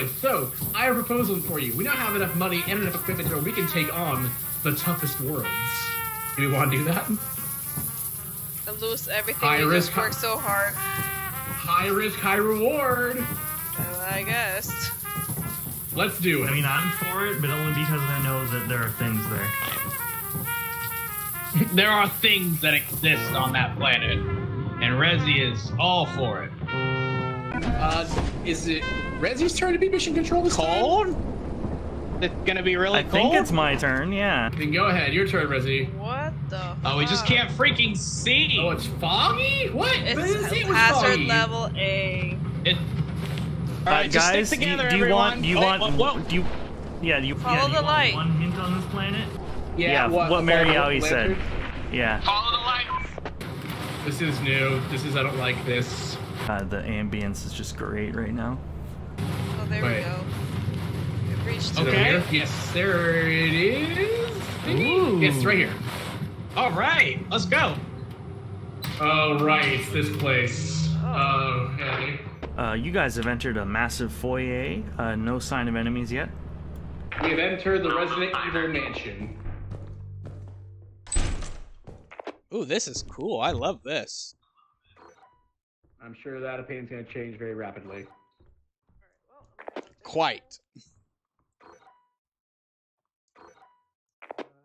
Anyways, so I have a proposal for you. We now have enough money and enough equipment where we can take on the toughest worlds. Do we want to do that? And lose everything. High risk, work so hard. High risk, high reward. Well, I guess. Let's do it. I mean, I'm for it, but only because I know that there are things there. There are things that exist on that planet, and Rezzy is all for it. Is it Rezzy's turn to be mission control this cold? Time? It's gonna be really cold? I think it's my turn, yeah. Then go ahead, your turn, Rezzy. What the fuck? Oh, we just can't freaking see! Oh, it's foggy? What? It's hazard level A. Alright, just guys, stick together, everyone. Do you want one hint on this planet? Yeah, what MeriiAoi said. Yeah. Follow the light! This is new. I don't like this. The ambience is just great right now. Oh, there we go. We've reached it. Yes, there it is. Ooh. It's right here. All right, let's go. All right, it's this place. Oh. Okay. You guys have entered a massive foyer. No sign of enemies yet. We have entered the Resident Evil Mansion. Ooh, this is cool. I love this. I'm sure that opinion's going to change very rapidly. Quite.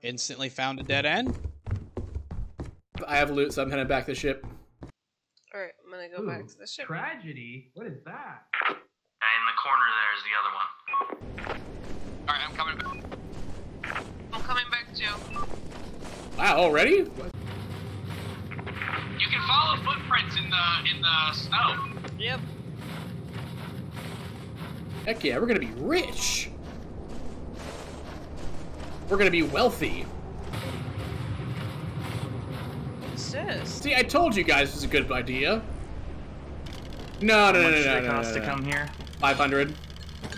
Instantly found a dead end. I have loot, so I'm heading back to the ship. Alright, I'm going to go back to the ship. Tragedy? What is that? In the corner there is the other one. Alright, I'm coming back. I'm coming back, Joe. Wow, already? What? You can follow footprints in the snow. Yep. Heck yeah, we're gonna be rich. We're gonna be wealthy. What's this? See, I told you guys this was a good idea. No. How much did it cost to come here? 500.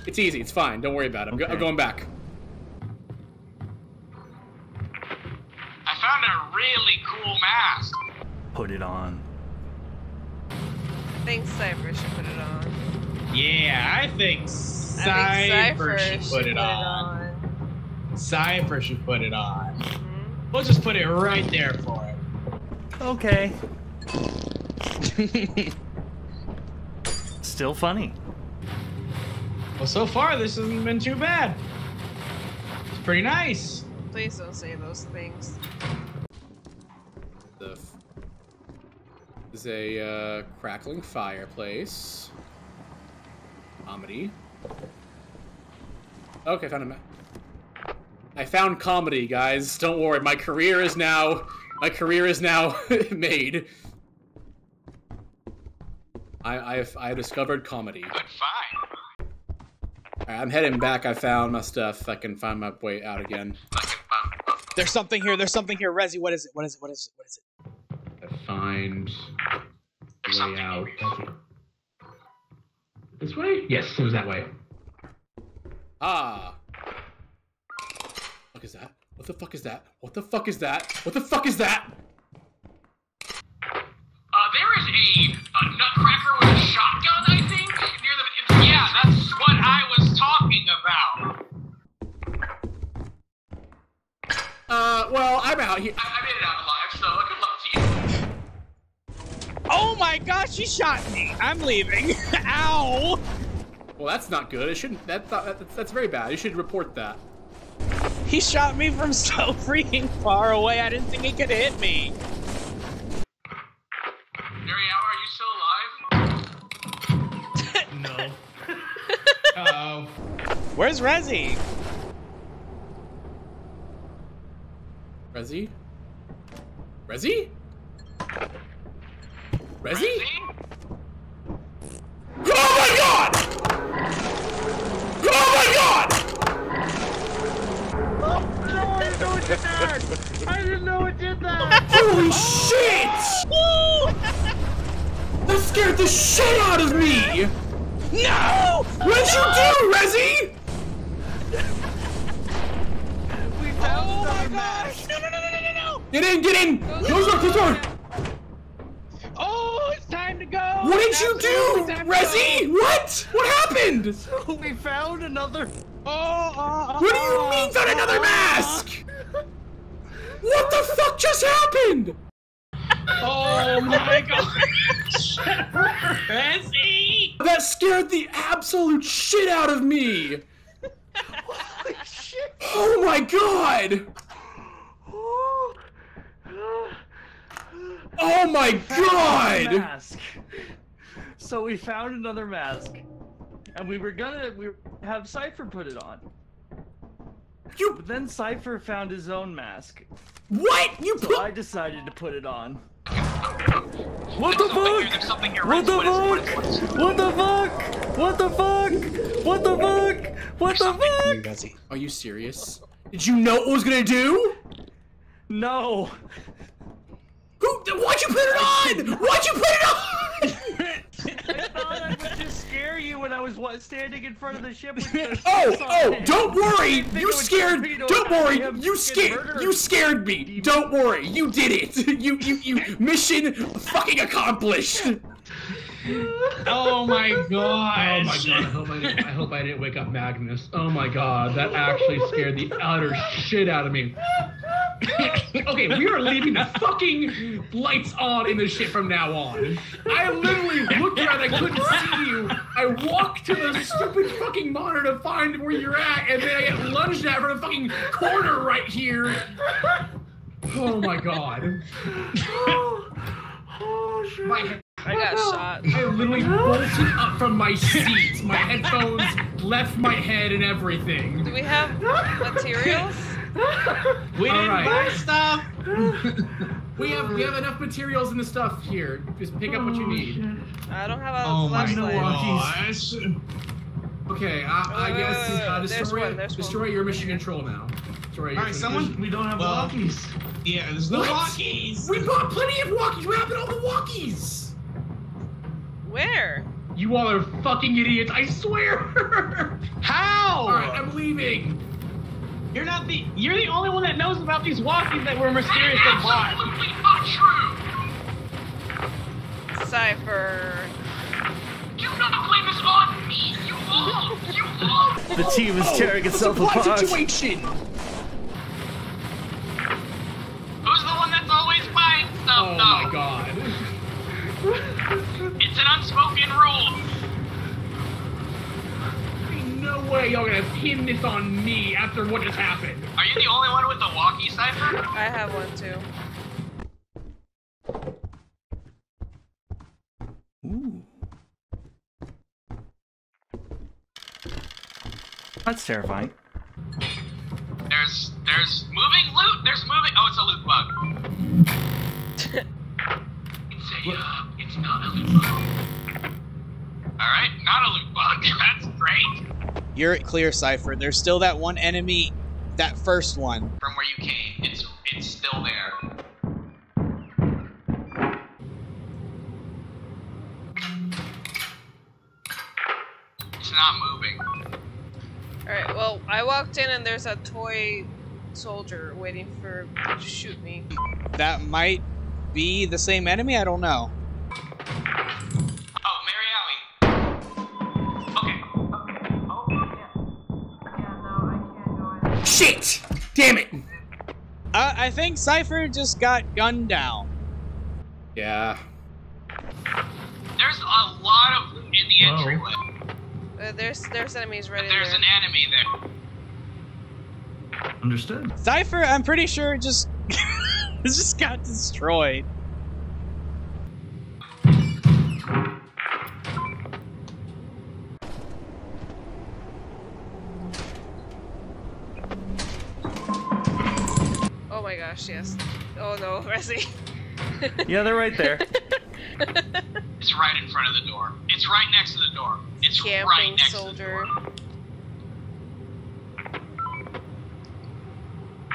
It's easy. It's fine. Don't worry about it. Okay. I'm going back. I found a really cool mask. Put it on. I think Cipher should put it on. Yeah, I think Cipher should put it on. Cipher should put it on. Mm-hmm. We'll just put it right there for it. Okay. Still funny. Well, so far this hasn't been too bad. It's pretty nice. Please don't say those things. Is a crackling fireplace. Comedy. Okay, found a map. I found comedy, guys. Don't worry, my career is now made. I discovered comedy. Good find. Alright, I'm heading back. I found my stuff. I can find my way out again. There's something here. Rezzy, what is it? What is it? Find way out. This way? Yes, it was that way. Ah. What the fuck is that? What the fuck is that? There is a nutcracker with a shotgun, I think, near the. Yeah, that's what I was talking about. Well, I'm out here. I made it out alive, so good luck. Oh my gosh, she shot me! I'm leaving. Ow! Well, that's not good. It shouldn't. That's very bad. You should report that. He shot me from so freaking far away. I didn't think he could hit me. MeriiAoi, are you still alive? No. Uh-oh. Where's Rezzy? Rezzy? Oh my god! Oh no, I didn't know it did that! Holy shit! Woo! That scared the shit out of me! No! What'd you do, Rezzy? We found my gosh! No! Get in! Close the door! Oh, it's time! time to go! What did you do, Rezzy? What? What happened? We found another... what do you mean found another mask? What the fuck just happened? Oh my gosh! Rezzy! That scared the absolute shit out of me! Holy shit! Oh my god! Oh my god! So we found another mask. And we were gonna have Cipher put it on. But then Cipher found his own mask. What? So I decided to put it on. What the fuck? What the fuck? What the fuck? What the fuck? What the fuck? What the fuck? Are you serious? Did you know what it was gonna do? No. Why'd you put it on? Why'd you put it on? I thought I would just scare you when I was standing in front of the ship. Oh, don't worry. You scared. Don't worry. You scared me. Don't worry. You did it. You mission fucking accomplished. Oh my god. Oh my god. I hope I didn't wake up Magnus. Oh my god. That actually scared the utter shit out of me. Okay, we are leaving the fucking lights on in this shit from now on. I literally looked around, I couldn't see you. I walked to the stupid fucking monitor to find where you're at, and then I get lunged at from a fucking corner right here. Oh my god. Oh shit. I got shot. I literally bolted up from my seat. My headphones left my head and everything. Do we have materials? We didn't buy stuff. we have enough materials and the stuff here. Just pick up what you need. I don't have all the flashlights. Okay, I guess destroy your mission control now. Alright, someone. We don't have walkies. Yeah, there's no walkies. We bought plenty of walkies. We have all the walkies. Where? You all are fucking idiots. I swear. How? All right, I'm leaving. You're the only one that knows about these walkies that were mysterious and bought. Absolutely not true. Cipher. Do not blame this on me. You all. You all. The team is tearing itself apart. Situation. Who's the one that's always buying stuff? Oh my god. It's an unspoken rule. Ain't no way y'all gonna pin this on me after what just happened. Are you the only one with the walkie, Cipher? I have one too. Ooh. That's terrifying. There's moving loot! There's moving- oh, it's a loot bug. It's not a loot bug. Alright, not a loot bug. That's great. You're clear, Cipher. There's still that one enemy, that first one. From where you came, it's still there. It's not moving. Alright, well, I walked in and there's a toy soldier waiting to shoot me. That might be the same enemy, I don't know. Oh, MeriiAoi. Okay. Okay. Oh, yeah, no, I can't go anywhere. Shit! Damn it! I think Cipher just got gunned down. Yeah. There's a lot of loot in the entryway. There's enemies right in there. There's an enemy there. Understood. Cipher, I'm pretty sure just just got destroyed. Oh my gosh, yes. Oh no, Rezzy. Yeah, they're right there. It's right in front of the door. It's right next to the door. It's right next to the door.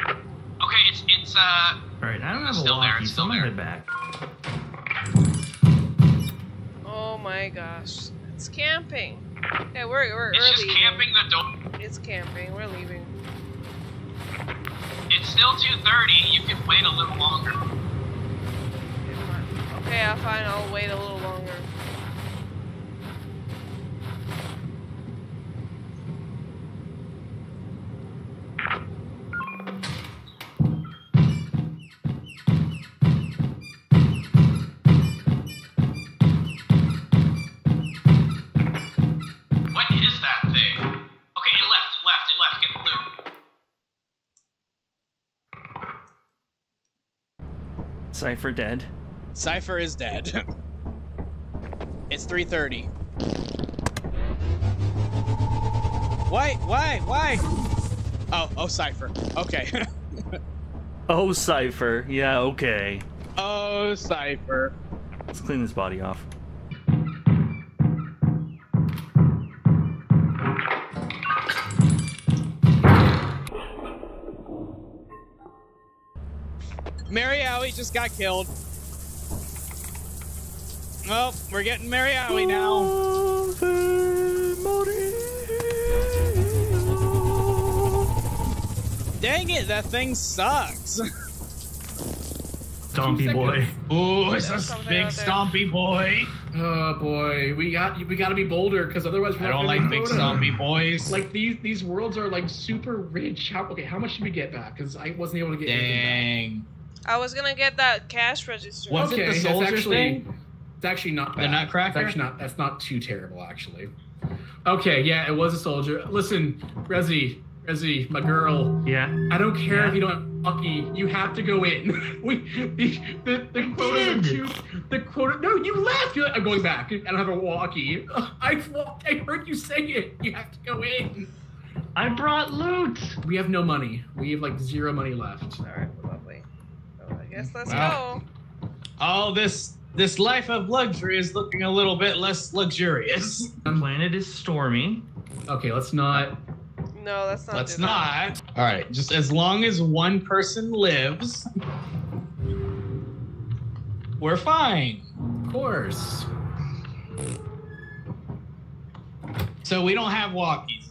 Okay, it's Alright, I don't have a walkie. It's still there. Back. Oh my gosh. It's camping. Yeah, we're leaving. Camping the door. It's camping. We're leaving. It's still 2:30. You can wait a little longer. Okay, I'll wait a little longer. Cipher dead? Cipher is dead. It's 3:30. Why? Oh, Cipher. Okay. Oh, Cipher. Yeah, okay. Oh, Cipher. Let's clean this body off. MeriiAoi just got killed. Well, we're getting MeriiAoi now. Dang it, that thing sucks. Stompy boy. Ooh, it's a big stompy boy. Oh boy, we gotta be bolder, because otherwise we're not gonna be big stompy boys. Like these worlds are like super rich. Okay, how much should we get back? Because I wasn't able to get anything back. I was gonna get that cash register. Was it the soldier thing? It's actually not bad. The Nutcracker? It's actually not, that's not too terrible, actually. Okay, yeah, it was a soldier. Listen, Rezzy, my girl. Yeah? I don't care if you don't lucky. You have to go in. The quota of two, no, you left! You're like, I'm going back. I don't have a walkie. I heard you say it. You have to go in. I brought loot. We have no money. We have like zero money left. All right, well, lovely. Well, I guess let's go. All this... This life of luxury is looking a little bit less luxurious. The planet is stormy. Okay, let's not. No, that's not. Let's not. That. All right, just as long as one person lives, we're fine. Of course. So we don't have walkies.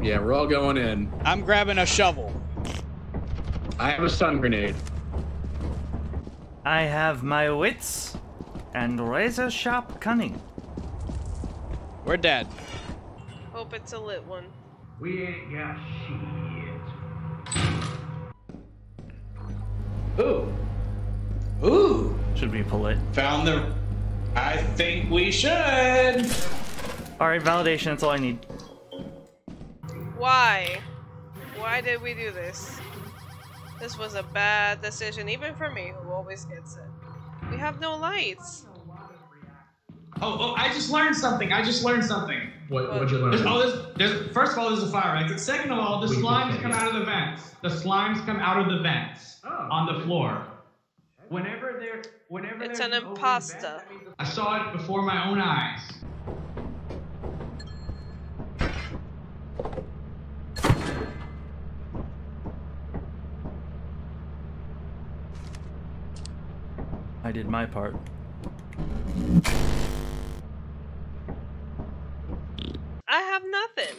Yeah, we're all going in. I'm grabbing a shovel. I have a stun grenade. I have my wits. And razor sharp cunning. We're dead. Hope it's a lit one. We ain't got shit. Ooh. Should we pull it? Found the. I think we should. All right, validation. That's all I need. Why? Why did we do this? This was a bad decision, even for me, who always gets it. We have no lights. Oh, I just learned something. What'd you learn? First of all, there's a fire exit. Second of all, the slimes come out of the vents. On the floor. It's an imposter. I saw it before my own eyes. I did my part. I have nothing.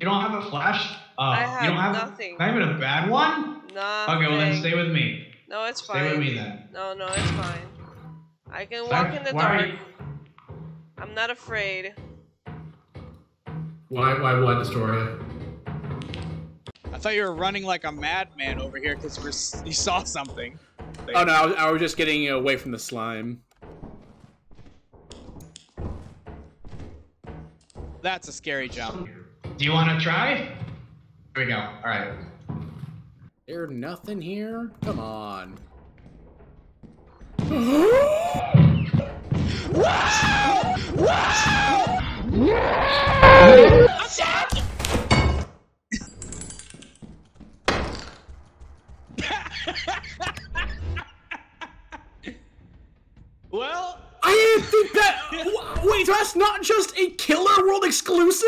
You don't have a flash? You don't have nothing. Not even a bad one? No. Okay, well then stay with me. No, it's fine. Stay with me then. No, it's fine. I can walk in the dark. I'm not afraid. Why would I destroy it? I thought you were running like a madman over here because you saw something. Oh no, I was just getting away from the slime. That's a scary jump. Do you want to try? Here we go. All right. There's nothing here. Come on. Wow! I'm shot! Well, I didn't think that. Wait, that's not just a Killer World exclusive?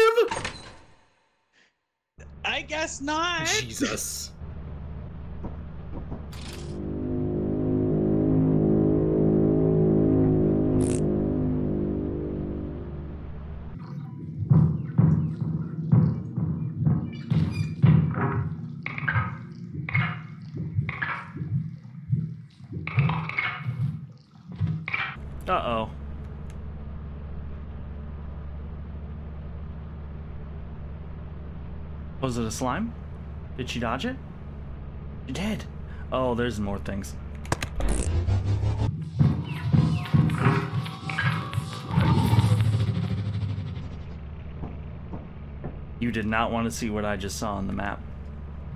I guess not. Jesus. Uh-oh. Was it a slime? Did she dodge it? She did. Oh, there's more things. You did not want to see what I just saw on the map.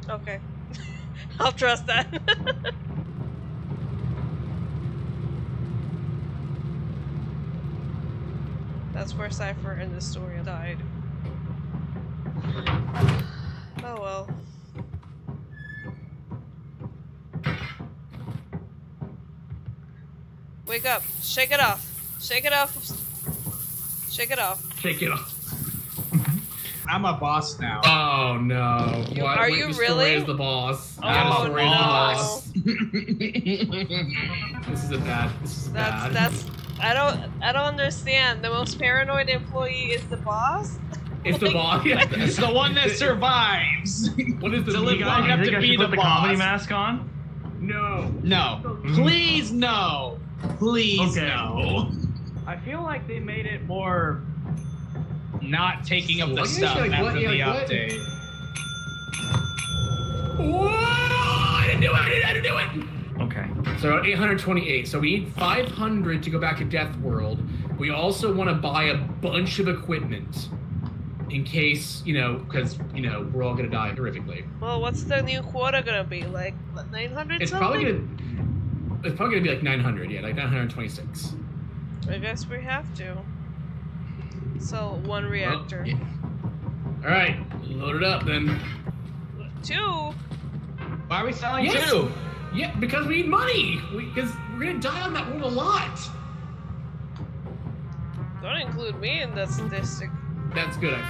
Okay. I'll trust that. That's where Cipher in this story died. Oh well. Wake up! Shake it off! Shake it off! Shake it off! Shake it off! I'm a boss now. Oh no! What? Are you really? Is the boss? Oh no! The boss. This is a bad. This is bad. I don't understand. The most paranoid employee is the boss. It's the boss. Yeah, it's the one that survives. What is the legal? I have to be the boss. Put the comedy mask on. No. No. Please no. Please no. I feel like they made it more. Not taking up the stuff after the update. Whoa! I didn't do it! I didn't do it! Okay. So 828. So we need 500 to go back to Death World. We also want to buy a bunch of equipment in case, you know, because, you know, we're all going to die horrifically. Well, what's the new quota going to be? Like 900 something? It's probably going to be like 900. Yeah, like 926. I guess we have to. So, one reactor. Yeah. Alright, load it up then. Two? Why are we selling two? Yeah, because we need money! Because we're gonna die on that world a lot! Don't include me in that statistic. That's good, I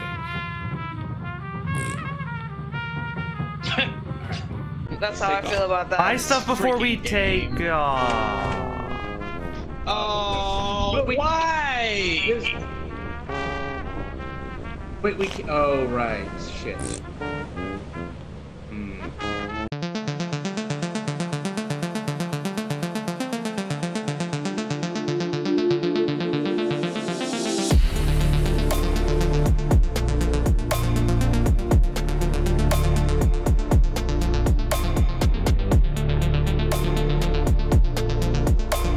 think. That's how I feel about that. Buy stuff before we take off. Oh, why? Wait, we can't. Oh, right. Shit.